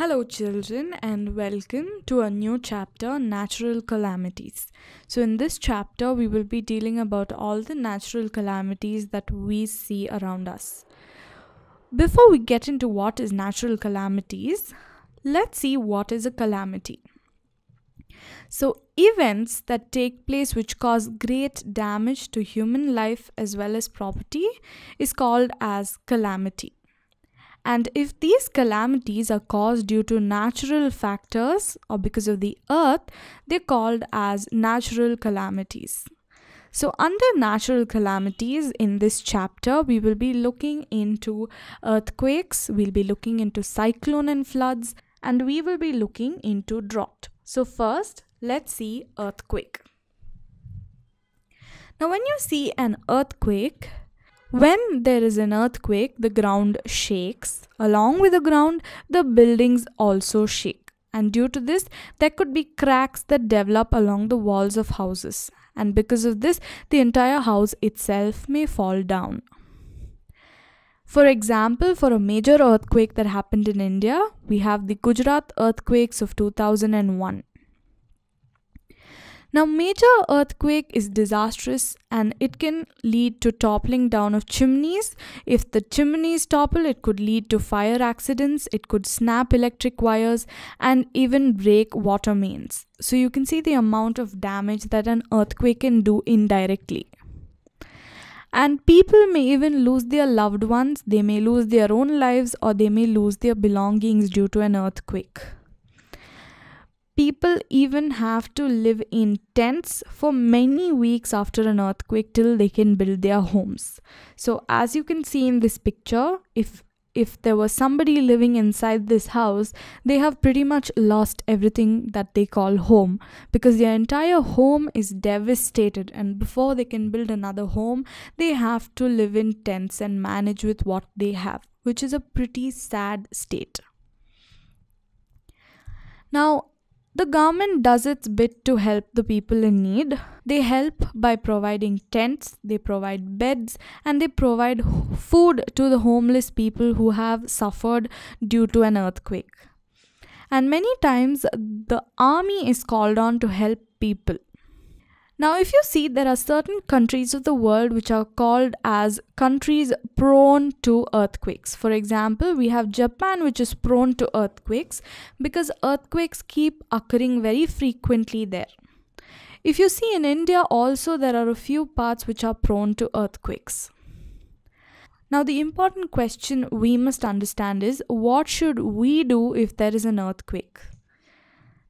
Hello children, and welcome to a new chapter, Natural Calamities. So in this chapter we will be dealing about all the natural calamities that we see around us. Before we get into what is natural calamities, let's see what is a calamity. So events that take place which cause great damage to human life as well as property is called as calamity. And if these calamities are caused due to natural factors or because of the earth, they're called as natural calamities. So under natural calamities in this chapter, we will be looking into earthquakes, we'll be looking into cyclone and floods, and we will be looking into drought. So first, let's see earthquake. Now when you see an earthquake, when there is an earthquake, the ground shakes. Along with the ground, the buildings also shake. And due to this, there could be cracks that develop along the walls of houses. And because of this, the entire house itself may fall down. For example, for a major earthquake that happened in India, we have the Gujarat earthquakes of 2001. Now, major earthquake is disastrous and it can lead to toppling down of chimneys. If the chimneys topple, it could lead to fire accidents, it could snap electric wires and even break water mains. So you can see the amount of damage that an earthquake can do indirectly. And people may even lose their loved ones, they may lose their own lives, or they may lose their belongings due to an earthquake. People even have to live in tents for many weeks after an earthquake till they can build their homes. So as you can see in this picture, if there was somebody living inside this house, they have pretty much lost everything that they call home, because their entire home is devastated, and before they can build another home, they have to live in tents and manage with what they have, which is a pretty sad state. Now, the government does its bit to help the people in need. They help by providing tents, they provide beds, and they provide food to the homeless people who have suffered due to an earthquake. And many times the army is called on to help people. Now if you see, there are certain countries of the world which are called as countries prone to earthquakes. For example, we have Japan, which is prone to earthquakes because earthquakes keep occurring very frequently there. If you see in India also, there are a few parts which are prone to earthquakes. Now the important question we must understand is, what should we do if there is an earthquake?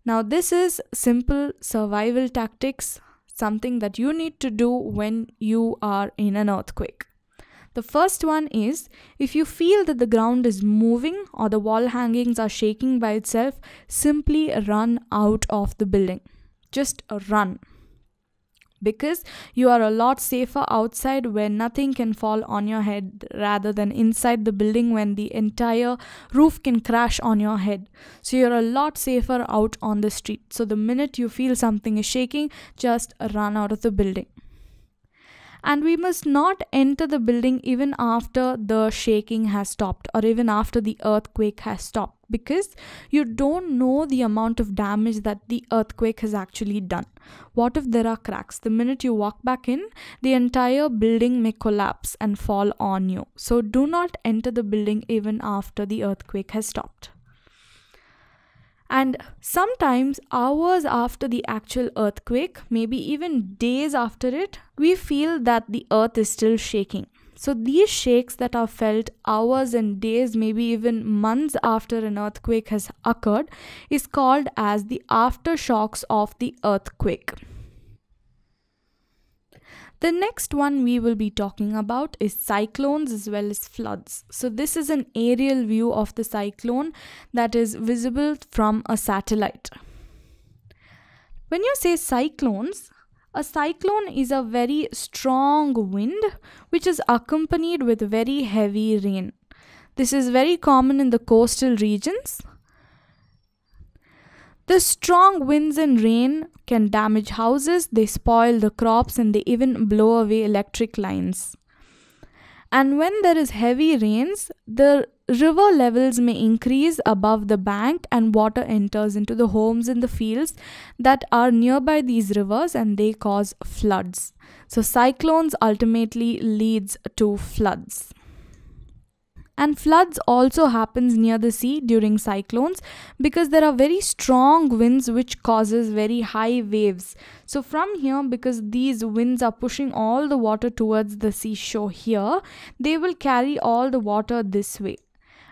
Now this is simple survival tactics, something that you need to do when you are in an earthquake. The first one is, if you feel that the ground is moving or the wall hangings are shaking by itself, simply run out of the building. Just run. Because you are a lot safer outside where nothing can fall on your head, rather than inside the building when the entire roof can crash on your head. So you're a lot safer out on the street. So the minute you feel something is shaking, just run out of the building. And we must not enter the building even after the shaking has stopped or even after the earthquake has stopped, because you don't know the amount of damage that the earthquake has actually done. What if there are cracks? The minute you walk back in, the entire building may collapse and fall on you. So do not enter the building even after the earthquake has stopped. And sometimes hours after the actual earthquake, maybe even days after it, we feel that the earth is still shaking. So these shakes that are felt hours and days, maybe even months after an earthquake has occurred, is called as the aftershocks of the earthquake. The next one we will be talking about is cyclones as well as floods. So this is an aerial view of the cyclone that is visible from a satellite. When you say cyclones, a cyclone is a very strong wind which is accompanied with very heavy rain. This is very common in the coastal regions. The strong winds and rain can damage houses, they spoil the crops, and they even blow away electric lines. And when there is heavy rains, the River levels may increase above the bank and water enters into the homes and the fields that are nearby these rivers, and they cause floods. So cyclones ultimately leads to floods. And floods also happens near the sea during cyclones because there are very strong winds which causes very high waves. So from here, because these winds are pushing all the water towards the seashore here, they will carry all the water this way.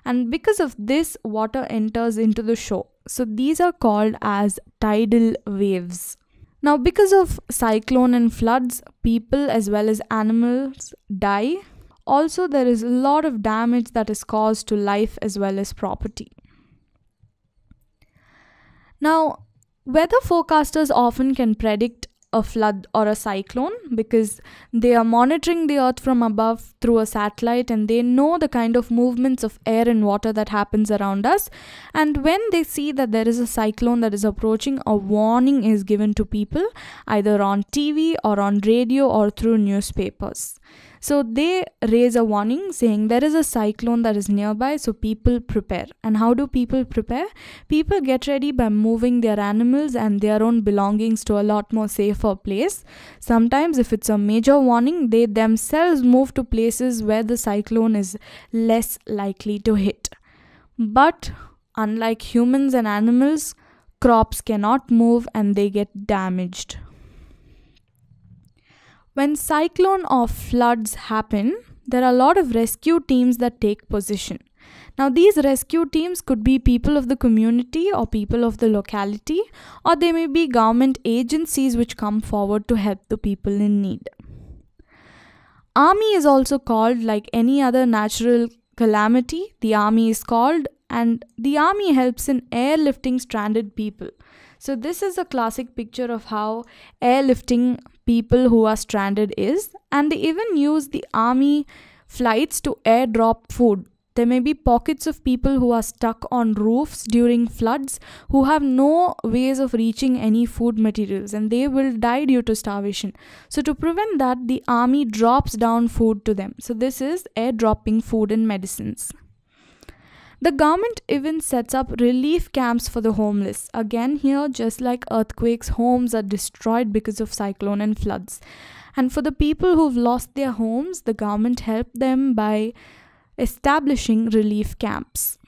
And because of this, water enters into the shore. So these are called as tidal waves. Now, because of cyclone and floods, people as well as animals die. Also, there is a lot of damage that is caused to life as well as property. Now, weather forecasters often can predict a flood or a cyclone because they are monitoring the earth from above through a satellite, and they know the kind of movements of air and water that happens around us. And when they see that there is a cyclone that is approaching, a warning is given to people either on TV or on radio or through newspapers. So they raise a warning saying there is a cyclone that is nearby, so people prepare. And how do people prepare? People get ready by moving their animals and their own belongings to a lot more safer place. Sometimes if it's a major warning, they themselves move to places where the cyclone is less likely to hit. But unlike humans and animals, crops cannot move and they get damaged. When cyclone or floods happen, there are a lot of rescue teams that take position. Now, these rescue teams could be people of the community or people of the locality, or they may be government agencies which come forward to help the people in need. Army is also called like any other natural calamity. The army is called, and the army helps in airlifting stranded people. So this is a classic picture of how airlifting people who are stranded is, and they even use the army flights to airdrop food. There may be pockets of people who are stuck on roofs during floods who have no ways of reaching any food materials, and they will die due to starvation. So to prevent that, the army drops down food to them. So this is airdropping food and medicines. The government even sets up relief camps for the homeless. Again here, just like earthquakes, homes are destroyed because of cyclone and floods. And for the people who've lost their homes, the government helped them by establishing relief camps.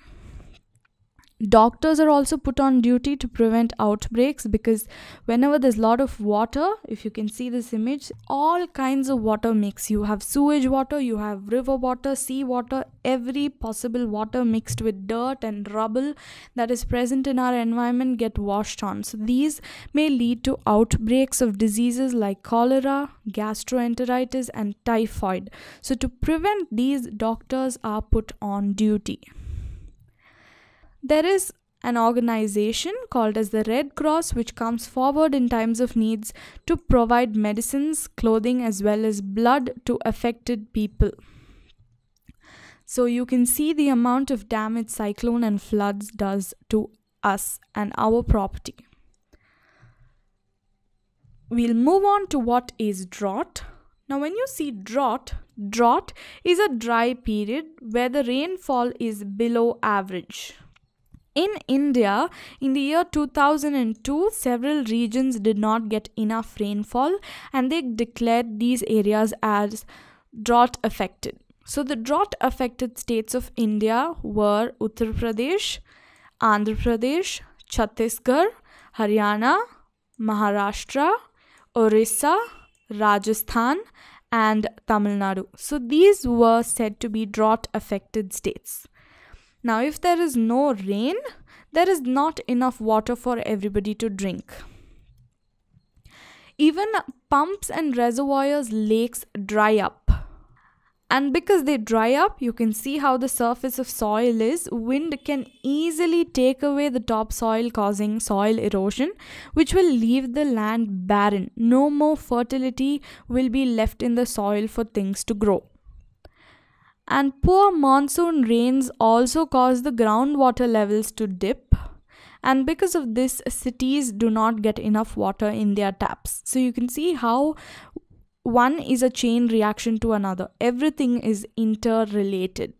Doctors are also put on duty to prevent outbreaks, because whenever there's a lot of water, if you can see this image, all kinds of water mix. You have sewage water, you have river water, sea water, every possible water mixed with dirt and rubble that is present in our environment get washed on. So these may lead to outbreaks of diseases like cholera, gastroenteritis and typhoid. So to prevent these, doctors are put on duty. There is an organization called as the Red Cross which comes forward in times of needs to provide medicines, clothing as well as blood to affected people. So you can see the amount of damage cyclone and floods does to us and our property. We'll move on to what is drought. Now when you see drought, drought is a dry period where the rainfall is below average. In India, in the year 2002, several regions did not get enough rainfall and they declared these areas as drought affected. So the drought affected states of India were Uttar Pradesh, Andhra Pradesh, Chhattisgarh, Haryana, Maharashtra, Orissa, Rajasthan and Tamil Nadu. So these were said to be drought affected states. Now, if there is no rain, there is not enough water for everybody to drink. Even pumps and reservoirs, lakes dry up. And because they dry up, you can see how the surface of soil is. Wind can easily take away the topsoil, causing soil erosion, which will leave the land barren. No more fertility will be left in the soil for things to grow. And poor monsoon rains also cause the groundwater levels to dip. And because of this, cities do not get enough water in their taps. So you can see how one is a chain reaction to another. Everything is interrelated.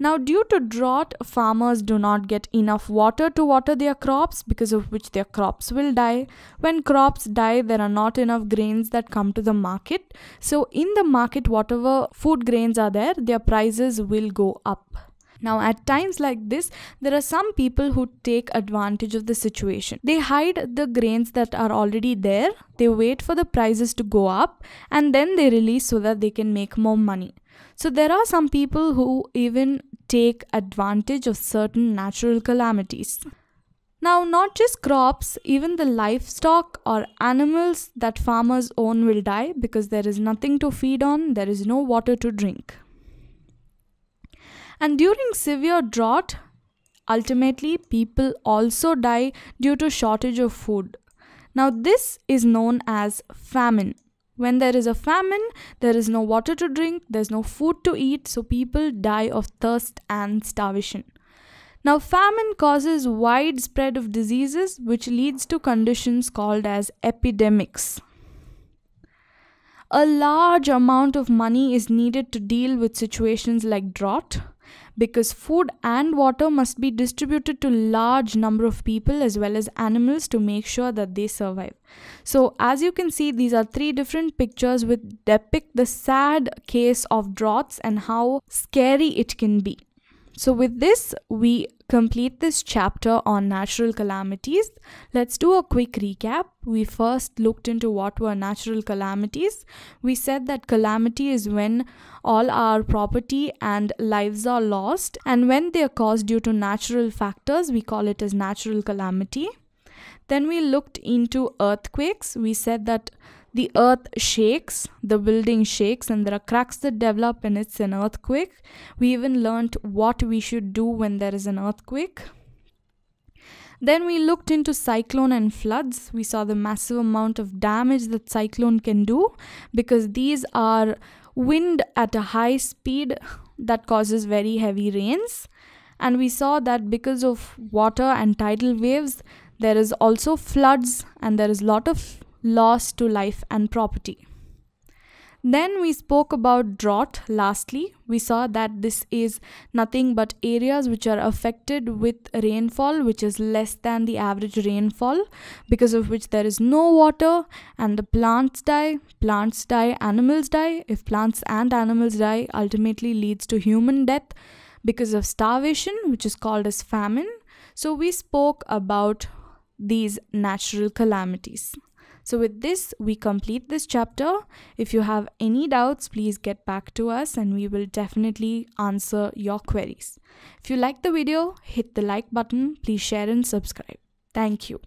Now, due to drought, farmers do not get enough water to water their crops, because of which their crops will die. When crops die, there are not enough grains that come to the market. So in the market, whatever food grains are there, their prices will go up. Now, at times like this, there are some people who take advantage of the situation. They hide the grains that are already there, they wait for the prices to go up, and then they release so that they can make more money. So there are some people who even take advantage of certain natural calamities. Now, not just crops, even the livestock or animals that farmers own will die, because there is nothing to feed on, there is no water to drink. And during severe drought, ultimately people also die due to shortage of food. Now, this is known as famine. When there is a famine, there is no water to drink, there's no food to eat, so people die of thirst and starvation. Now, famine causes widespread of diseases, which leads to conditions called as epidemics. A large amount of money is needed to deal with situations like drought, because food and water must be distributed to large number of people as well as animals to make sure that they survive. So as you can see, these are three different pictures which depict the sad case of droughts and how scary it can be. So with this, we complete this chapter on natural calamities. Let's do a quick recap. We first looked into what were natural calamities. We said that calamity is when all our property and lives are lost, and when they are caused due to natural factors, we call it as natural calamity. Then we looked into earthquakes. We said that the earth shakes, the building shakes, and there are cracks that develop and it's an earthquake. We even learnt what we should do when there is an earthquake. Then we looked into cyclone and floods. We saw the massive amount of damage that cyclone can do, because these are wind at a high speed that causes very heavy rains. And we saw that because of water and tidal waves, there is also floods and there is a lot of loss to life and property. Then we spoke about drought. Lastly, we saw that this is nothing but areas which are affected with rainfall which is less than the average rainfall, because of which there is no water and the plants die, animals die. If plants and animals die, ultimately leads to human death because of starvation, which is called as famine. So we spoke about these natural calamities. So with this, we complete this chapter. If you have any doubts, please get back to us and we will definitely answer your queries. If you like the video, hit the like button. Please share and subscribe. Thank you.